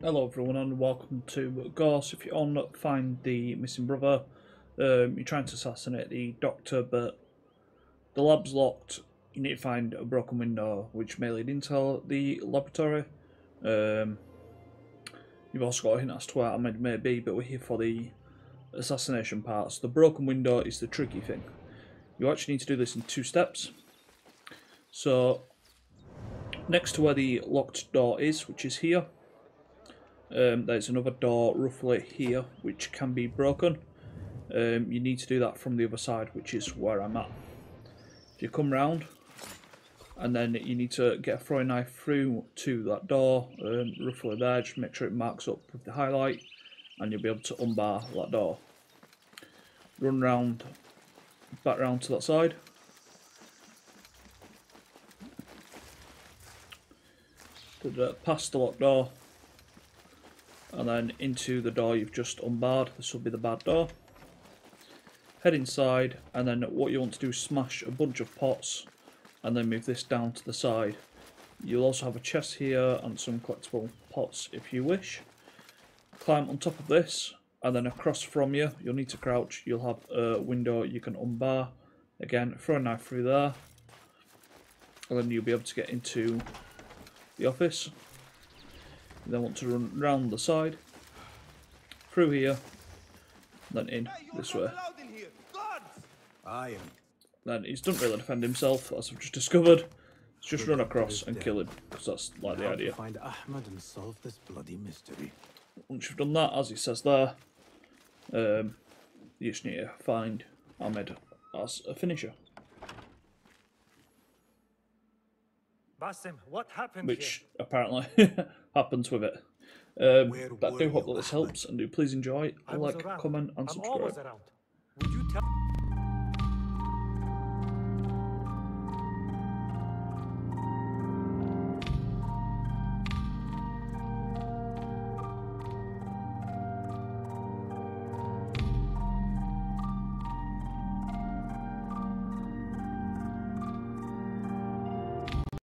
Hello everyone and welcome to Gorse. If you're on Find the Missing Brother, you're trying to assassinate the doctor but the lab's locked. You need to find a broken window which may lead into the laboratory. You've also got a hint as to where Ahmed may be, but we're here for the assassination parts. So the broken window is the tricky thing. You actually need to do this in two steps. So next to where the locked door is, which is here, there's another door roughly here which can be broken. You need to do that from the other side, which is where I'm at. If you come round, and then you need to get a throwing knife through to that door, roughly there, just make sure it marks up with the highlight, and you'll be able to unbar that door. Run round, back round to that side. Past the locked door and then into the door you've just unbarred. This will be the bad door. Head inside, and then what you want to do is smash a bunch of pots and then move this down to the side. You'll also have a chest here and some collectible pots if you wish. Climb on top of this, and then across from you, you'll need to crouch. You'll have a window you can unbar. Again, throw a knife through there, and then you'll be able to get into the office. You then want to run round the side, through here, then in this way. Then he doesn't really defend himself, as I've just discovered. It's just run across and kill him, because that's like the idea. Find Ahmed and solve this bloody mystery. Once you've done that, as he says there, you just need to find Ahmed as a finisher. Bassem, what happened? Which here? Apparently happens with it. But I do hope that this helps, and do please enjoy, like, comment, and subscribe.